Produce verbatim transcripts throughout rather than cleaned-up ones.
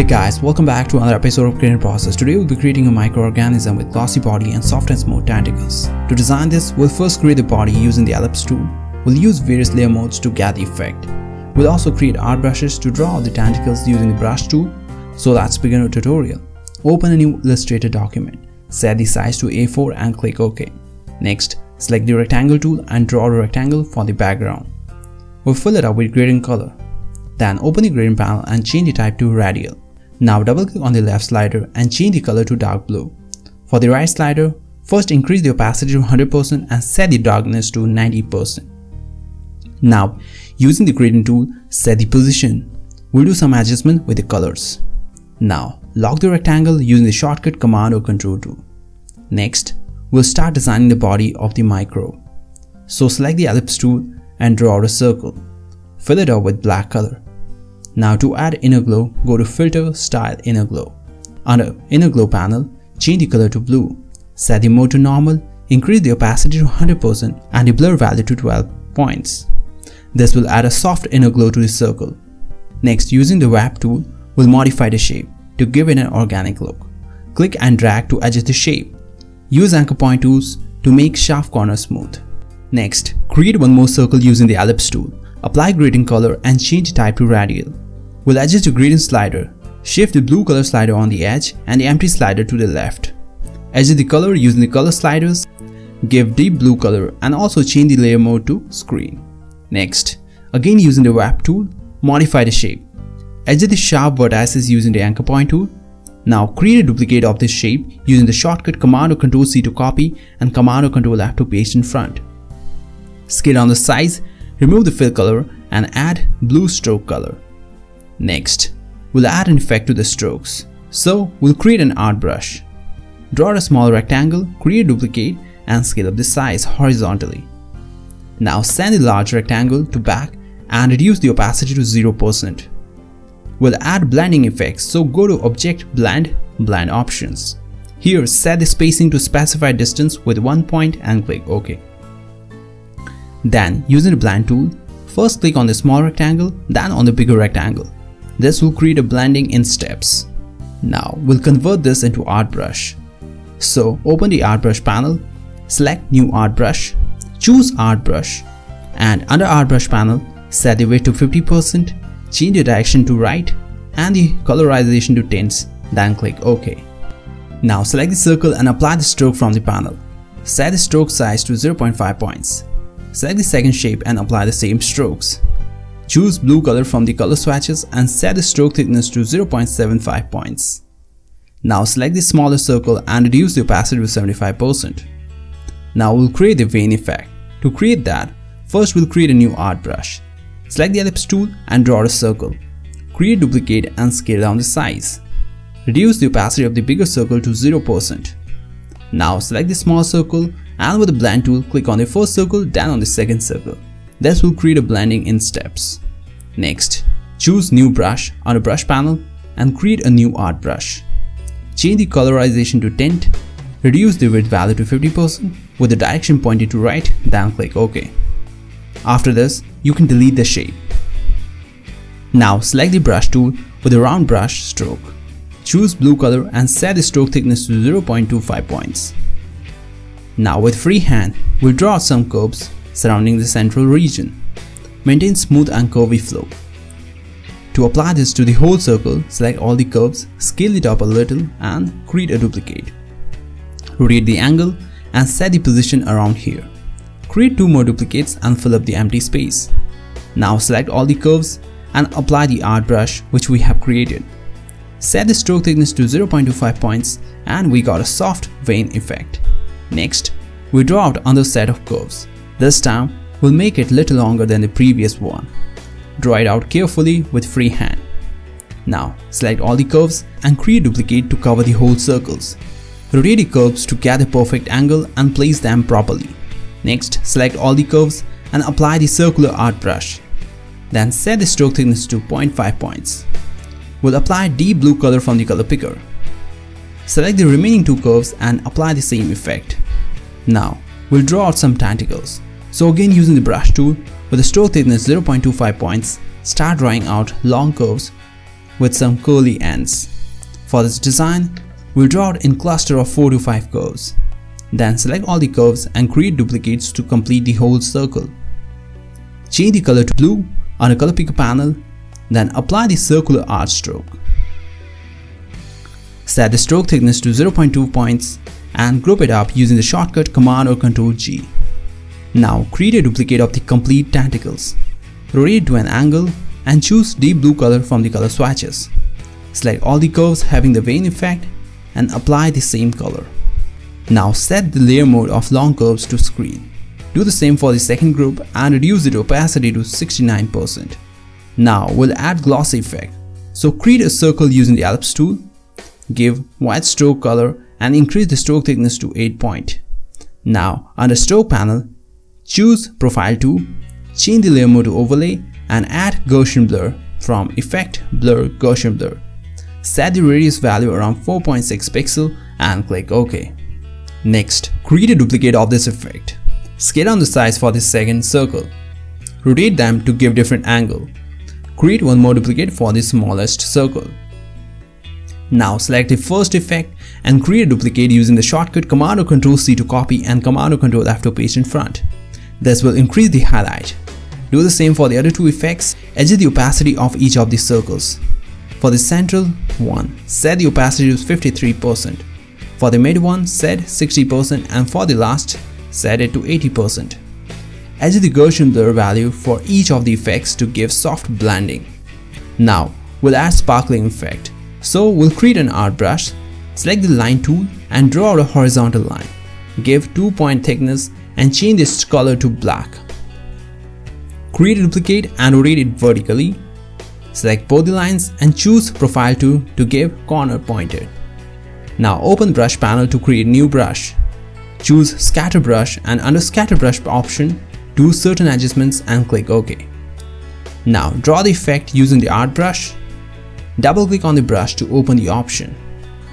Hey guys, welcome back to another episode of Creative Process. Today we'll be creating a microorganism with glossy body and soft and smooth tentacles. To design this, we'll first create the body using the ellipse tool. We'll use various layer modes to get the effect. We'll also create art brushes to draw out the tentacles using the brush tool. So let's begin our tutorial. Open a new Illustrator document. Set the size to A four and click OK. Next, select the rectangle tool and draw a rectangle for the background. We'll fill it up with gradient color. Then open the gradient panel and change the type to radial. Now double click on the left slider and change the color to dark blue. For the right slider, first increase the opacity to one hundred percent and set the darkness to ninety percent. Now using the gradient tool, set the position. We'll do some adjustment with the colors. Now lock the rectangle using the shortcut command or control tool. Next, we'll start designing the body of the microbe. So select the ellipse tool and draw out a circle. Fill it up with black color. Now to add inner glow, go to Filter, Style, Inner Glow. Under Inner Glow panel, change the color to blue. Set the mode to normal, increase the opacity to one hundred percent and the blur value to twelve points. This will add a soft inner glow to the circle. Next, using the Wrap tool, we'll modify the shape to give it an organic look. Click and drag to adjust the shape. Use anchor point tools to make sharp corners smooth. Next, create one more circle using the Ellipse tool. Apply gradient color and change the type to radial. We'll adjust the gradient slider. Shift the blue color slider on the edge and the empty slider to the left. Adjust the color using the color sliders. Give deep blue color and also change the layer mode to screen. Next, again using the Wrap tool, modify the shape. Adjust the sharp vertices using the anchor point tool. Now create a duplicate of this shape using the shortcut Command or Control C to copy and Command or Control F to paste in front. Scale down the size. Remove the fill color and add blue stroke color. Next, we'll add an effect to the strokes. So we'll create an art brush. Draw a small rectangle, create a duplicate and scale up the size horizontally. Now send the large rectangle to back and reduce the opacity to zero percent. We'll add blending effects, so go to Object, Blend, Blend Options. Here set the spacing to specified distance with one point and click OK. Then, using the blend tool, first click on the small rectangle, then on the bigger rectangle. This will create a blending in steps. Now, we'll convert this into art brush. So, open the art brush panel, select new art brush, choose art brush, and under art brush panel, set the weight to fifty percent, change the direction to right, and the colorization to tints, then click OK. Now, select the circle and apply the stroke from the panel. Set the stroke size to zero point five points. Select the second shape and apply the same strokes. Choose blue color from the color swatches and set the stroke thickness to zero point seven five points. Now select the smaller circle and reduce the opacity to seventy-five percent. Now we'll create the vein effect. To create that, first we'll create a new art brush. Select the ellipse tool and draw a circle. Create a duplicate and scale down the size. Reduce the opacity of the bigger circle to zero percent. Now select the small circle and with the blend tool, click on the first circle, then on the second circle. This will create a blending in steps. Next, choose new brush on a brush panel and create a new art brush. Change the colorization to tint, reduce the width value to fifty percent with the direction pointed to right, then click OK. After this, you can delete the shape. Now select the brush tool with a round brush stroke. Choose blue color and set the stroke thickness to zero point two five points. Now with free hand, we'll draw some curves surrounding the central region. Maintain smooth and curvy flow. To apply this to the whole circle, select all the curves, scale it up a little and create a duplicate. Rotate the angle and set the position around here. Create two more duplicates and fill up the empty space. Now select all the curves and apply the art brush which we have created. Set the stroke thickness to zero point two five points and we got a soft vein effect. Next, we draw out another set of curves. This time, we'll make it little longer than the previous one. Draw it out carefully with free hand. Now, select all the curves and create a duplicate to cover the whole circles. Rotate the curves to get the perfect angle and place them properly. Next, select all the curves and apply the circular art brush. Then set the stroke thickness to zero point five points. We'll apply deep blue color from the color picker. Select the remaining two curves and apply the same effect. Now, we'll draw out some tentacles. So again using the brush tool, with the stroke thickness zero point two five points, start drawing out long curves. with some curly ends. For this design, we'll draw it in cluster of four to five curves. Then select all the curves and create duplicates to complete the whole circle. Change the color to blue on the color picker panel, then apply the circular arch stroke. Set the stroke thickness to zero point two points and group it up using the shortcut Command or Control G. Now create a duplicate of the complete tentacles. Rotate to an angle and choose deep blue color from the color swatches. Select all the curves having the vein effect and apply the same color. Now set the layer mode of long curves to screen. Do the same for the second group and reduce the opacity to sixty-nine percent. Now we'll add gloss effect. So create a circle using the ellipse tool. Give white stroke color and increase the stroke thickness to eight point. Now under stroke panel, choose profile tool, change the layer mode to overlay and add Gaussian blur from effect blur Gaussian blur. Set the radius value around four point six pixels and click OK. Next, create a duplicate of this effect. Scale down the size for the second circle. Rotate them to give different angle. Create one more duplicate for the smallest circle. Now select the first effect and create a duplicate using the shortcut Command or Control C to copy and Command or Control F to paste in front. This will increase the highlight. Do the same for the other two effects. Adjust the opacity of each of the circles. For the central one, set the opacity to fifty-three percent. For the mid one, set sixty percent and for the last, set it to eighty percent. Adjust the Gaussian blur value for each of the effects to give soft blending. Now we'll add sparkling effect. So we'll create an art brush, select the line tool and draw out a horizontal line. Give two point thickness and change its color to black. Create a duplicate and rotate it vertically. Select both the lines and choose profile tool to give corner pointed. Now open brush panel to create new brush. Choose scatter brush and under scatter brush option, do certain adjustments and click OK. Now draw the effect using the art brush. Double click on the brush to open the option.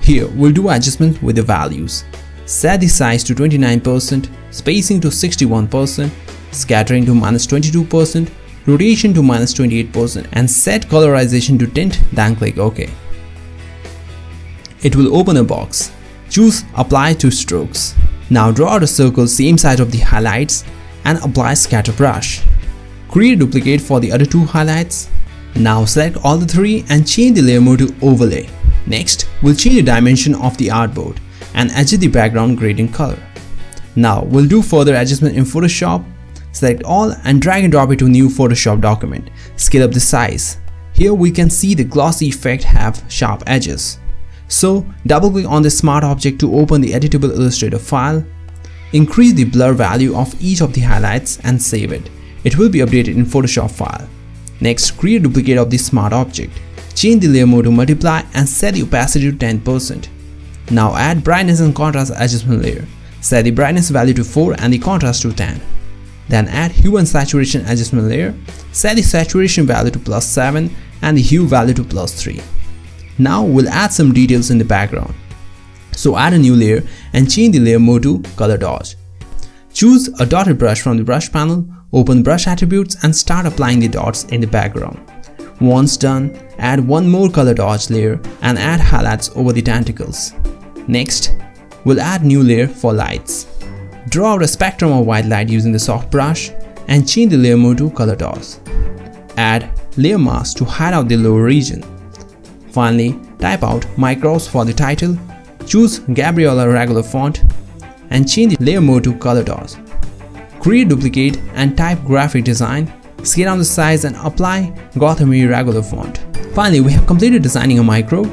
Here we'll do adjustments with the values. Set the size to twenty-nine percent, spacing to sixty-one percent, scattering to minus twenty-two percent, rotation to minus twenty-eight percent and set colorization to tint, then click OK. It will open a box. Choose apply to strokes. Now draw out a circle same size of the highlights and apply scatter brush. Create a duplicate for the other two highlights. Now select all the three and change the layer mode to overlay. Next, we'll change the dimension of the artboard and adjust the background gradient color. Now we'll do further adjustment in Photoshop. Select all and drag and drop it to new Photoshop document. Scale up the size. Here we can see the glossy effect have sharp edges. So double click on the smart object to open the editable Illustrator file. Increase the blur value of each of the highlights and save it. It will be updated in Photoshop file. Next, create a duplicate of the smart object. Change the layer mode to multiply and set the opacity to ten percent. Now add brightness and contrast adjustment layer. Set the brightness value to four and the contrast to ten. Then add hue and saturation adjustment layer. Set the saturation value to plus seven and the hue value to plus three. Now we'll add some details in the background. So add a new layer and change the layer mode to color dodge. Choose a dotted brush from the brush panel. Open brush attributes and start applying the dots in the background. Once done, add one more color dodge layer and add highlights over the tentacles. Next, we'll add new layer for lights. Draw out a spectrum of white light using the soft brush and change the layer mode to color dodge. Add layer mask to hide out the lower region. Finally, type out Micros for the title. Choose Gabriola regular font and change the layer mode to color dodge. Create duplicate and type graphic design, scale down the size and apply Gotham Irregular font. Finally, we have completed designing a micro.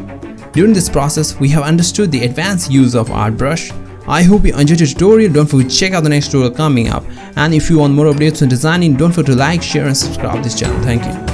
During this process, we have understood the advanced use of Artbrush. I hope you enjoyed the tutorial. Don't forget to check out the next tutorial coming up. And if you want more updates on designing, don't forget to like, share and subscribe to this channel. Thank you.